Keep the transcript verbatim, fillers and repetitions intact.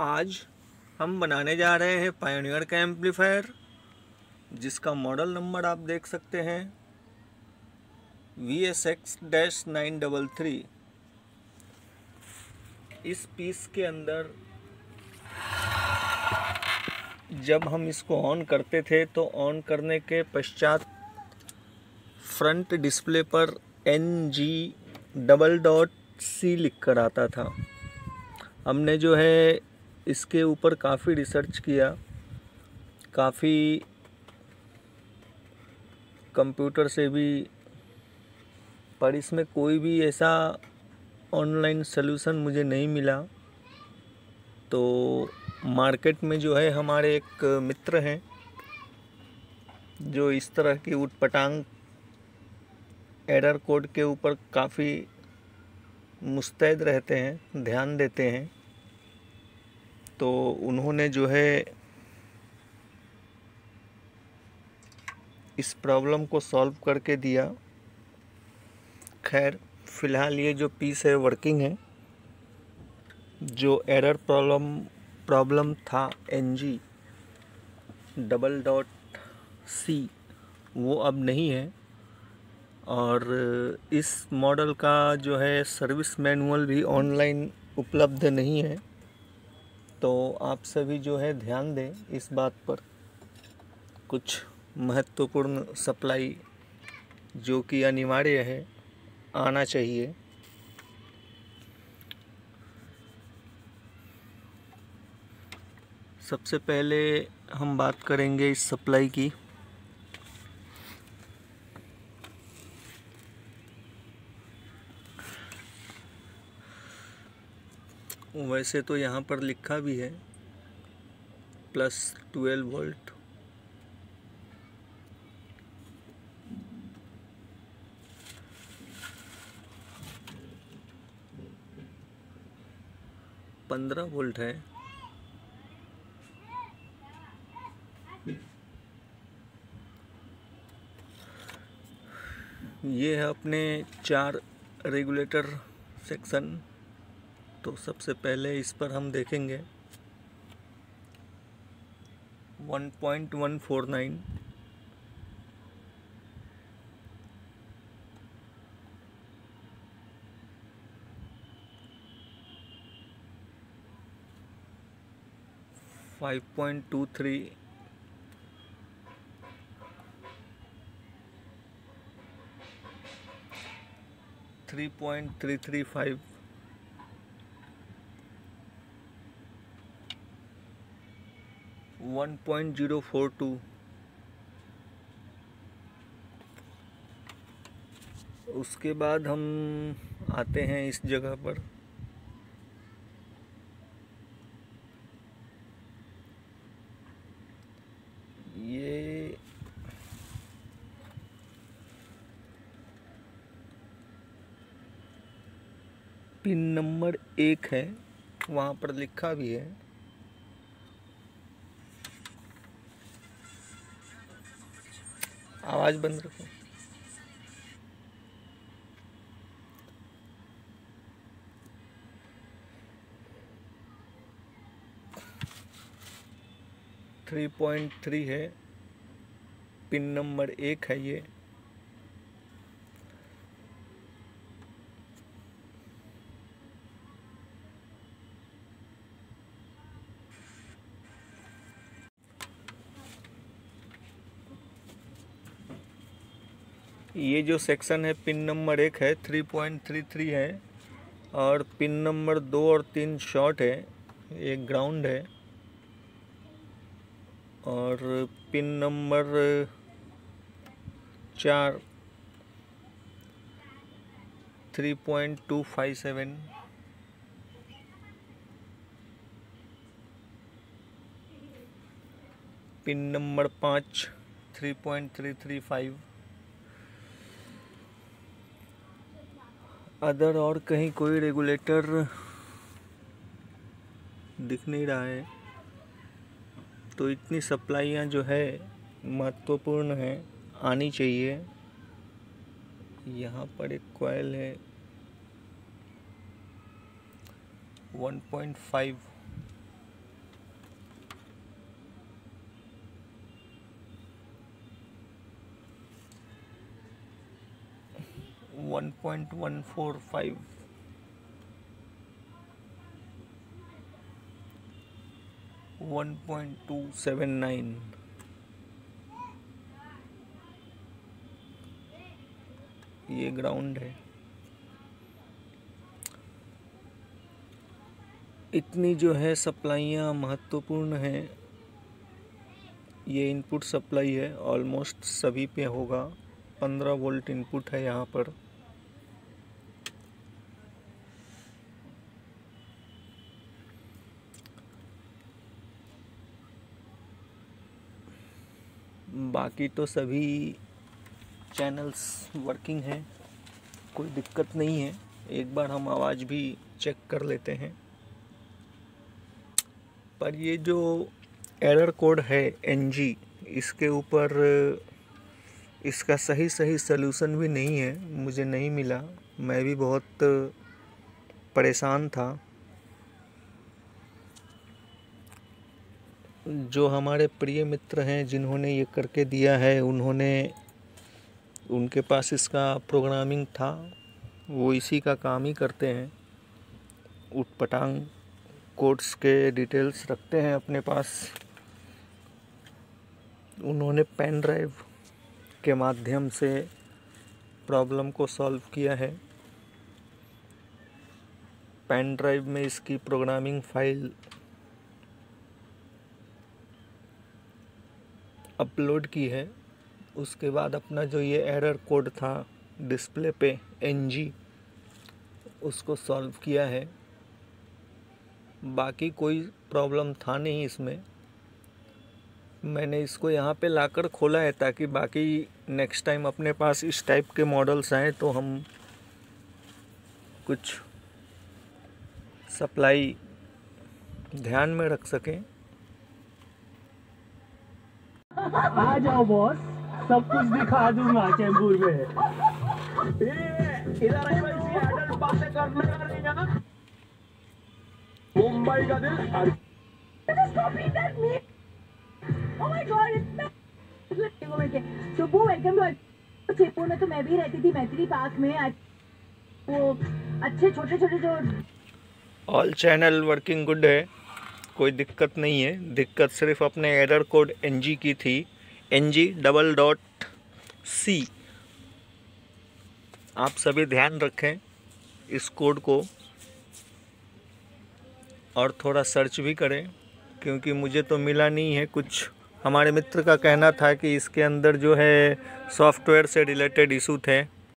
आज हम बनाने जा रहे हैं पायोनियर का एम्पलीफायर, जिसका मॉडल नंबर आप देख सकते हैं V S X nine three three. इस पीस के अंदर जब हम इसको ऑन करते थे तो ऑन करने के पश्चात फ्रंट डिस्प्ले पर N G double dot C लिख कर आता था। हमने जो है इसके ऊपर काफ़ी रिसर्च किया, काफ़ी कंप्यूटर से भी, पर इसमें कोई भी ऐसा ऑनलाइन सल्यूशन मुझे नहीं मिला। तो मार्केट में जो है हमारे एक मित्र हैं जो इस तरह की उटपटांग एरर कोड के ऊपर काफ़ी मुस्तैद रहते हैं, ध्यान देते हैं। तो उन्होंने जो है इस प्रॉब्लम को सॉल्व करके दिया। खैर, फ़िलहाल ये जो पीस है वर्किंग है। जो एरर प्रॉब्लम प्रॉब्लम था N G double dot C, वो अब नहीं है। और इस मॉडल का जो है सर्विस मैनुअल भी ऑनलाइन उपलब्ध नहीं है, तो आप सभी जो है ध्यान दें इस बात पर। कुछ महत्वपूर्ण सप्लाई जो कि अनिवार्य है, आना चाहिए। सबसे पहले हम बात करेंगे इस सप्लाई की। वैसे तो यहाँ पर लिखा भी है प्लस ट्वेल्व वोल्ट, पंद्रह वोल्ट है। ये है अपने चार रेगुलेटर सेक्शन। तो सबसे पहले इस पर हम देखेंगे one point one four nine, five point two three, three point three three five, one point zero four two, उसके बाद हम आते हैं इस जगह पर ये पिन नंबर एक है, वहाँ पर लिखा भी है आवाज बंद रखो। थ्री पॉइंट थ्री है, पिन नंबर एक है ये। ये जो सेक्शन है पिन नंबर एक है, थ्री पॉइंट थ्री थ्री है, और पिन नंबर दो और तीन शॉर्ट है, एक ग्राउंड है, और पिन नंबर चार three point two five seven, pin number पाँच three point three three five. Other और कहीं कोई रेगुलेटर दिख नहीं रहा है। तो इतनी सप्लाइयाँ जो है महत्वपूर्ण है, आनी चाहिए। यहाँ पर एक कॉइल है one point five, point one four five. One point two seven nine. ये ग्राउंड है। इतनी जो है सप्लाइयाँ महत्वपूर्ण हैं। ये इनपुट सप्लाई है, ऑलमोस्ट सभी पे होगा। पंद्रह वोल्ट इनपुट है यहाँ पर। बाकी तो सभी चैनल्स वर्किंग हैं, कोई दिक्कत नहीं है। एक बार हम आवाज़ भी चेक कर लेते हैं। पर ये जो एरर कोड है एनजी, इसके ऊपर इसका सही सही सलूशन भी नहीं है, मुझे नहीं मिला। मैं भी बहुत परेशान था। जो हमारे प्रिय मित्र हैं जिन्होंने ये करके दिया है, उन्होंने उनके पास इसका प्रोग्रामिंग था, वो इसी का काम ही करते हैं। उटपटांग कोड्स के डिटेल्स रखते हैं अपने पास। उन्होंने पेन ड्राइव के माध्यम से प्रॉब्लम को सॉल्व किया है। पेन ड्राइव में इसकी प्रोग्रामिंग फाइल अपलोड की है। उसके बाद अपना जो ये एरर कोड था डिस्प्ले पे एनजी, उसको सॉल्व किया है। बाकी कोई प्रॉब्लम था नहीं इसमें। मैंने इसको यहाँ पे लाकर खोला है ताकि बाकी नेक्स्ट टाइम अपने पास इस टाइप के मॉडल्स आए तो हम कुछ सप्लाई ध्यान में रख सकें। आ जाओ बॉस, सब कुछ दिखा दूंगा चेंबूर में। इधर एडल्ट बातें करने का नहीं है ना। मुंबई का दिल। सुबह वेलकम टू चेंबूर में तो मैं भी रहती थी मैत्री पार्क में। वो अच्छे छोटे छोटे जो ऑल चैनल वर्किंग गुड है, कोई दिक्कत नहीं है। दिक्कत सिर्फ अपने एरर कोड एनजी की थी। NG double dot C. आप सभी ध्यान रखें इस कोड को और थोड़ा सर्च भी करें, क्योंकि मुझे तो मिला नहीं है कुछ। हमारे मित्र का कहना था कि इसके अंदर जो है सॉफ्टवेयर से रिलेटेड इशू थे।